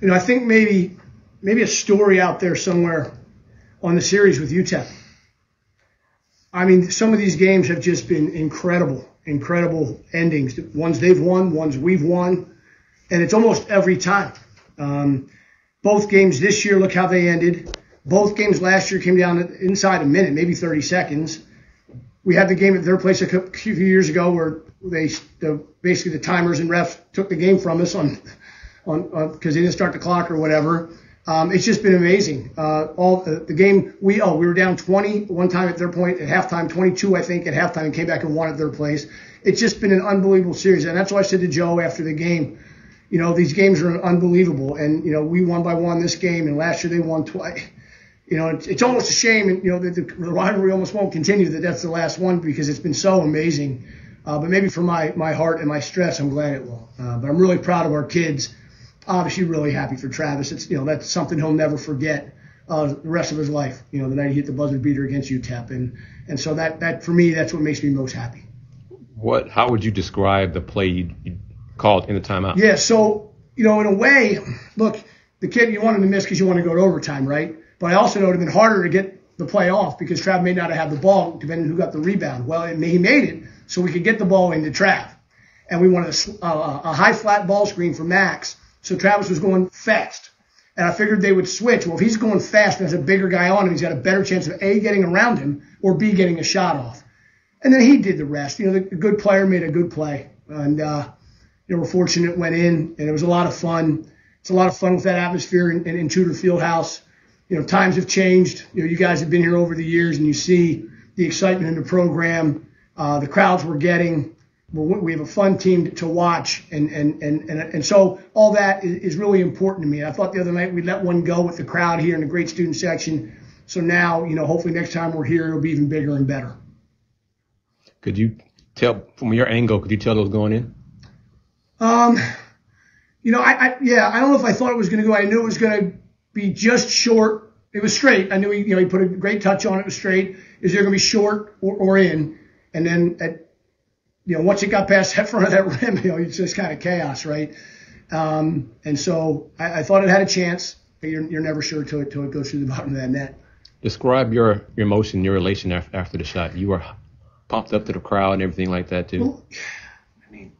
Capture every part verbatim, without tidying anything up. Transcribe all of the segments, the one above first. you know, I think maybe maybe a story out there somewhere on the series with U T E P. I mean, some of these games have just been incredible, incredible endings. Ones they've won, ones we've won, and it's almost every time. Um, both games this year, look how they ended. Both games last year came down inside a minute, maybe thirty seconds. We had the game at their place a few years ago where they the, basically the timers and refs took the game from us on on because they didn't start the clock or whatever. Um, it's just been amazing. Uh, all uh, the game we oh we were down twenty one time at their point at halftime, twenty-two I think at halftime, and came back and won at their place. It's just been an unbelievable series, and that's why I said to Joe after the game, you know, these games are unbelievable, and you know we won by one this game, and last year they won twice. You know, it's, it's almost a shame, and you know that the, the rivalry almost won't continue. That that's the last one because it's been so amazing. Uh, but maybe for my my heart and my stress, I'm glad it will. Uh, but I'm really proud of our kids. Obviously, really happy for Travis. It's you know that's something he'll never forget uh, the rest of his life. You know, the night he hit the buzzer beater against U T E P, and and so that that for me, that's what makes me most happy. What? How would you describe the play you, you called in the timeout? Yeah, so you know, in a way, look, the kid you want him to miss because you want to go to overtime, right? But I also know it would have been harder to get the play off because Trav may not have had the ball, depending on who got the rebound. Well, it, he made it so we could get the ball into Trav. And we wanted a, a, a high flat ball screen for Max. So Travis was going fast. And I figured they would switch. Well, if he's going fast and has a bigger guy on him, he's got a better chance of A, getting around him, or B, getting a shot off. And then he did the rest. You know, the, the good player made a good play. And, uh, you know, we're fortunate it went in. And it was a lot of fun. It's a lot of fun with that atmosphere in, in, in Tudor Fieldhouse. You know, times have changed. You know, you guys have been here over the years, and you see the excitement in the program, uh, the crowds we're getting. We're, we have a fun team to watch, and and and and, and so all that is, is really important to me. I thought the other night we let one go with the crowd here in the great student section. So now, you know, hopefully next time we're here, it'll be even bigger and better. Could you tell from your angle? Could you tell those going in? Um, you know, I, I yeah, I don't know if I thought it was going to go. I knew it was going to be just short. It was straight. I knew he, you know, he put a great touch on it. It was straight. Is there going to be short or, or in? And then, at, you know, once it got past that front of that rim, you know, it's just kind of chaos, right? Um, and so I, I thought it had a chance, but you're, you're never sure till it, till it goes through the bottom of that net. Describe your, your emotion, your elation after the shot. You were pumped up to the crowd and everything like that too. Well, I mean,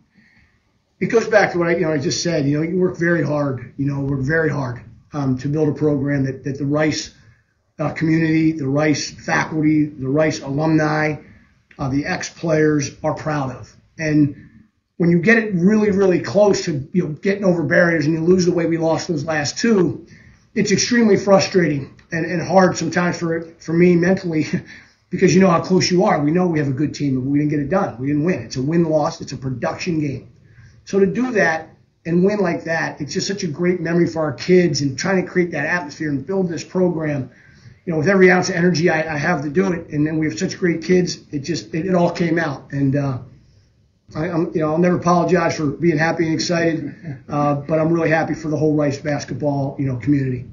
it goes back to what I, you know, I just said. You know, you work very hard. You know, work very hard. Um, to build a program that, that the Rice uh, community, the Rice faculty, the Rice alumni, uh, the ex-players are proud of. And when you get it really, really close to you know, getting over barriers and you lose the way we lost those last two, it's extremely frustrating and, and hard sometimes for, for me mentally because you know how close you are. We know we have a good team, but we didn't get it done. We didn't win. It's a win-loss. It's a production game. So to do that, and win like that, it's just such a great memory for our kids and trying to create that atmosphere and build this program. You know, with every ounce of energy I, I have to do it, and then we have such great kids. It just, it, it all came out, and uh, I, I'm, you know, I'll never apologize for being happy and excited, uh, but I'm really happy for the whole Rice basketball, you know, community.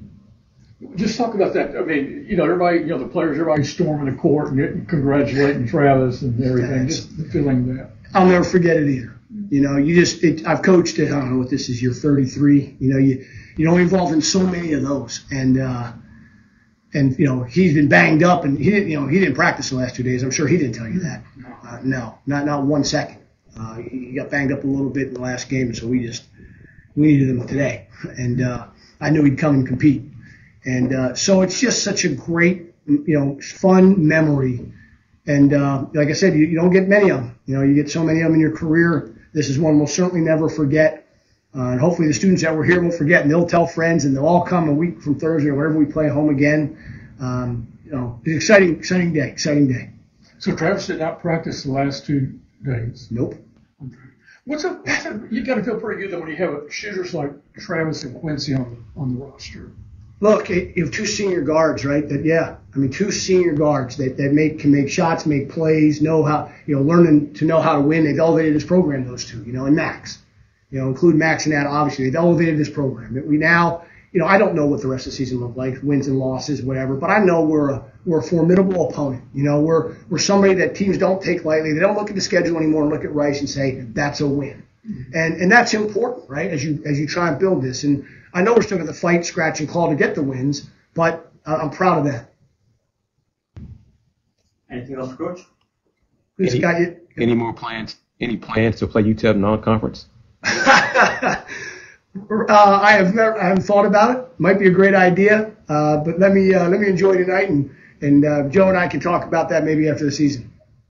Just talk about that. I mean, you know, everybody, you know, the players, everybody storming the court and congratulating Travis and everything. That's, just feeling that. I'll never forget it either. You know, you just, it, I've coached it, I don't know what this is, year thirty-three. You know, you, you know, involved in so many of those. And, uh, and you know, he's been banged up and he didn't, you know, he didn't practice the last two days. I'm sure he didn't tell you that. Uh, no, not, not one second. Uh, he got banged up a little bit in the last game. And so we just, we needed him today. And, uh, I knew he'd come and compete. And, uh, so it's just such a great, you know, fun memory. And, uh, like I said, you, you don't get many of them. You know, you get so many of them in your career. This is one we'll certainly never forget, uh, and hopefully the students that were here will forget, and they'll tell friends, and they'll all come a week from Thursday or wherever we play home again. Um, you know, it's an exciting, exciting day, exciting day. So Travis did not practice the last two days. Nope. What's up? What's up you got to feel pretty good though when you have shooters like Travis and Quincy on on the roster. Look, it, you have two senior guards, right? That yeah, I mean two senior guards that, that make can make shots, make plays, know how you know, learning to know how to win. They've elevated this program, those two, you know, and Max, you know, include Max and that. Obviously, they've elevated this program. We now, you know, I don't know what the rest of the season looked like, wins and losses, whatever, but I know we're a we're a formidable opponent. You know, we're we're somebody that teams don't take lightly. They don't look at the schedule anymore and look at Rice and say that's a win, and and that's important, right? As you as you try and build this and. I know we're still going to fight, scratch, and claw to get the wins, but uh, I'm proud of that. Anything else, Coach? Any, got you. any more plans? Any plans to play U T E P non-conference? uh, I have never, I haven't thought about it. Might be a great idea, uh, but let me uh, let me enjoy tonight, and and uh, Joe and I can talk about that maybe after the season.